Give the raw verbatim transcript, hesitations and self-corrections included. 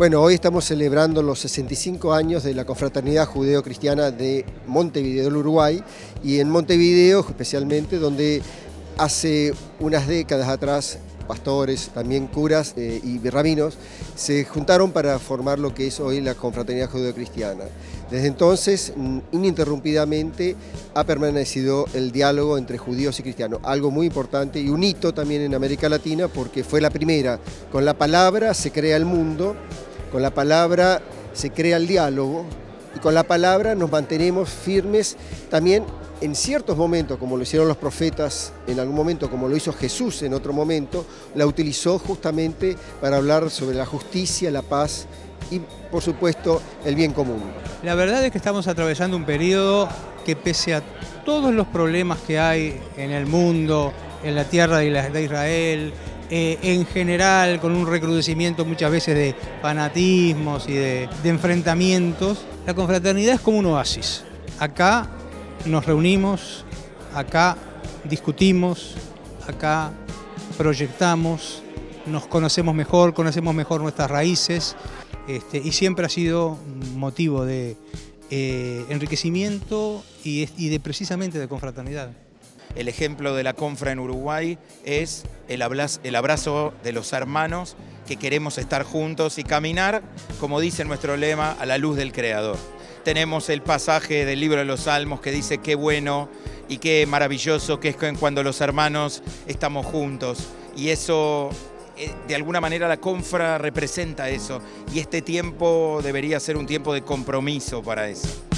Bueno, hoy estamos celebrando los sesenta y cinco años de la Confraternidad judeo-cristiana de Montevideo, el Uruguay, y en Montevideo especialmente, donde hace unas décadas atrás pastores, también curas eh, y rabinos, se juntaron para formar lo que es hoy la Confraternidad judeo-cristiana. Desde entonces, ininterrumpidamente, ha permanecido el diálogo entre judíos y cristianos, algo muy importante y un hito también en América Latina, porque fue la primera. Con la palabra se crea el mundo, con la palabra se crea el diálogo y con la palabra nos mantenemos firmes también en ciertos momentos, como lo hicieron los profetas en algún momento, como lo hizo Jesús en otro momento, la utilizó justamente para hablar sobre la justicia, la paz y, por supuesto, el bien común. La verdad es que estamos atravesando un periodo que, pese a todos los problemas que hay en el mundo, en la tierra de Israel, Eh, en general, con un recrudecimiento muchas veces de fanatismos y de, de enfrentamientos, la confraternidad es como un oasis. Acá nos reunimos, acá discutimos, acá proyectamos, nos conocemos mejor, conocemos mejor nuestras raíces, este, y siempre ha sido motivo de eh, enriquecimiento y, y de, precisamente de confraternidad. El ejemplo de la confra en Uruguay es el abrazo de los hermanos que queremos estar juntos y caminar, como dice nuestro lema, a la luz del Creador. Tenemos el pasaje del libro de los Salmos que dice qué bueno y qué maravilloso que es cuando los hermanos estamos juntos. Y eso, de alguna manera, la confra representa eso. Y este tiempo debería ser un tiempo de compromiso para eso.